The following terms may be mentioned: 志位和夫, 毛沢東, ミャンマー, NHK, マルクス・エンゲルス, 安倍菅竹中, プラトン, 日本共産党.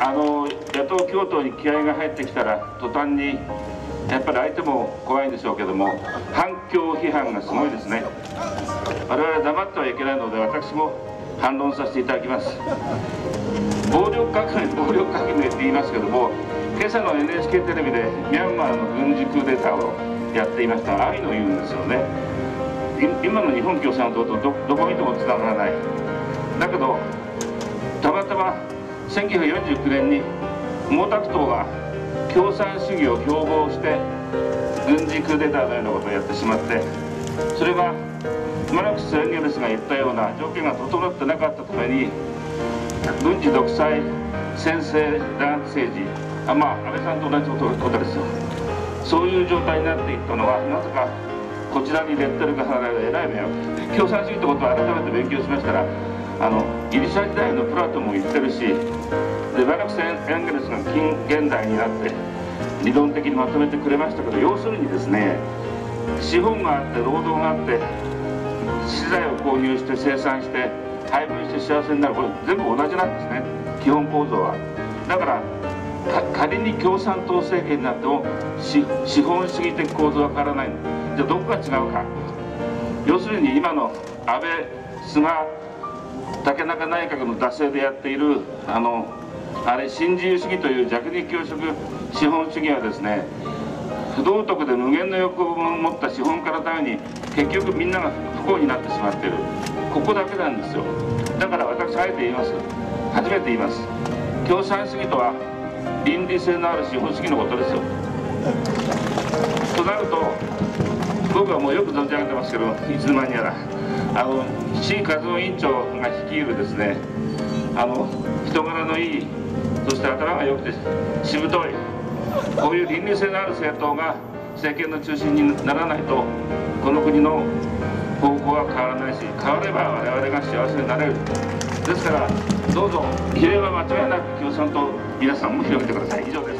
野党共闘に気合が入ってきたら、途端にやっぱり相手も怖いんでしょうけども、反共批判がすごいですね。我々黙ってはいけないので、私も反論させていただきます。暴力革命って言いますけども、今朝の NHK テレビでミャンマーの軍事クーデターをやっていましたアイノ言うんですよね。今の日本共産党と どこ見てもつながらない。だけどたまたま1949年に毛沢東が共産主義を標榜して軍事クーデターのようなことをやってしまって、それはマルクス・エンゲルスが言ったような条件が整ってなかったために、軍事独裁専制弾圧政治、安倍さんと同じことですよ。そういう状態になっていったのは、なぜかこちらにレッテルが貼られるえらい迷惑。共産主義ってことを改めて勉強しましたら、ギリシャ時代のプラトンも言ってるし、でマルクス・エンゲルスが近現代になって理論的にまとめてくれましたけど、要するにですね、資本があって労働があって資材を購入して生産して配分して幸せになる、これ全部同じなんですね、基本構造は。だから仮に共産党政権になっても資本主義的構造は変わらない。じゃあどこが違うか。要するに今の安倍菅竹中内閣の惰性でやっている新自由主義という弱肉強食資本主義はですね、不道徳で無限の欲望を持った資本家のために結局みんなが不幸になってしまっている、ここだけなんですよ。だから私あえて言います、初めて言います、共産主義とは倫理性のある資本主義のことですよ。となると、僕はもうよく存じ上げてますけど、いつの間にやら志位和夫委員長が率いるですね、人柄のいい、そして頭が良くてしぶとい、こういう倫理性のある政党が政権の中心にならないと、この国の方向は変わらないし、変われば我々が幸せになれる。ですからどうぞ比例は間違いなく共産党、皆さんも広げてください。以上です。